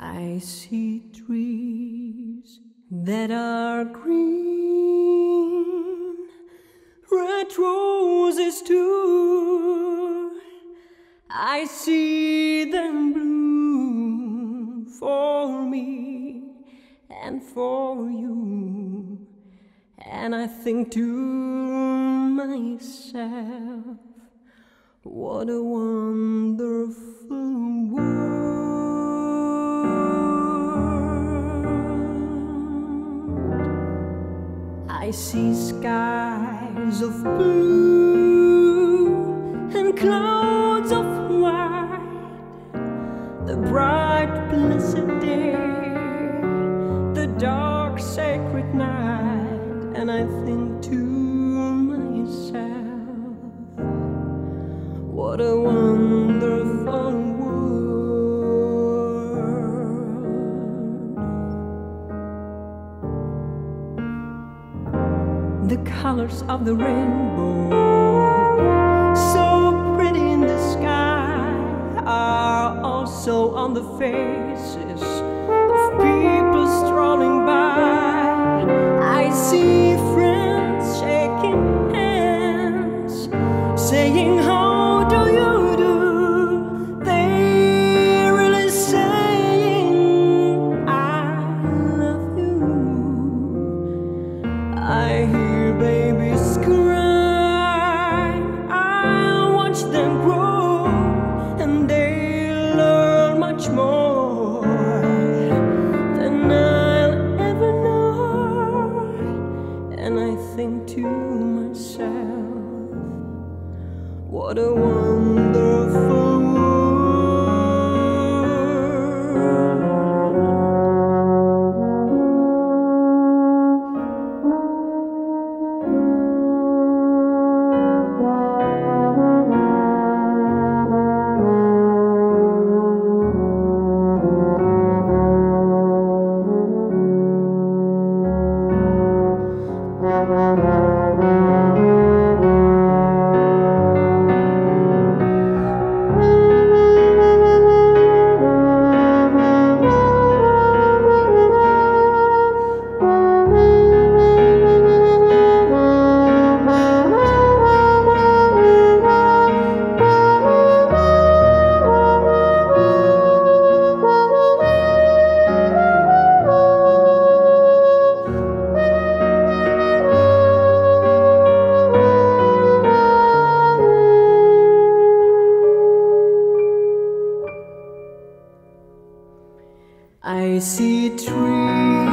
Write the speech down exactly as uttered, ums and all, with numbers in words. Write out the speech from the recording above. I see trees that are green, red roses too. I see them bloom for me and for you. And I think to myself, what a wonderful world. I see skies of blue and clouds of white, the bright blessed day, the dark sacred night, and I think to myself, what a wonderful world. The colors of the rainbow, so pretty in the sky, are also on the faces of people strolling by. I see friends shaking hands, saying how do you do. They're really saying I love you. I hear babies cry, I watch them grow, and they learn much more than I'll ever know. And I think to myself, what a wonderful I see trees.